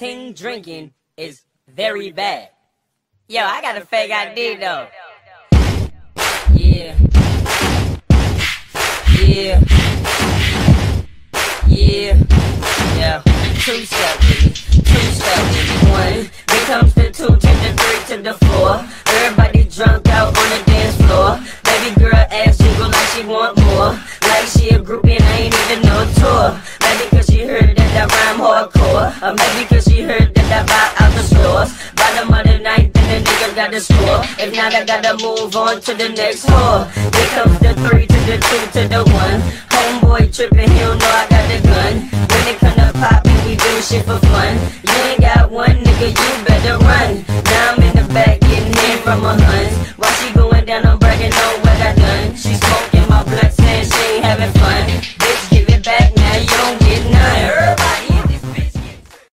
teen drinking is very bad. Yo, I got a fake ID though. Yeah. Yeah. Yeah. Yeah. Two-step with me. Two-step with me. One. Here comes the two, to the three, to the four. Everybody drunk out on the dance floor. Baby girl ass jiggle like she want more. Like she a groupie and I ain't even no tour. Maybe cause she heard that I rhyme hardcore. Or maybe cause she heard that I buy out the stores. Bottom of the night, then the nigga got the score. If not, I gotta move on to the next whore. Here comes the three, to the two, to the one. Homeboy trippin', he don't know I got the gun. When it come to poppin', we do shit for fun. You ain't got one, nigga, you better run. Now I'm in the back getting in from her huns. While she going down, I'm bragging on what I done. She smoking my blunt, saying she ain't having fun.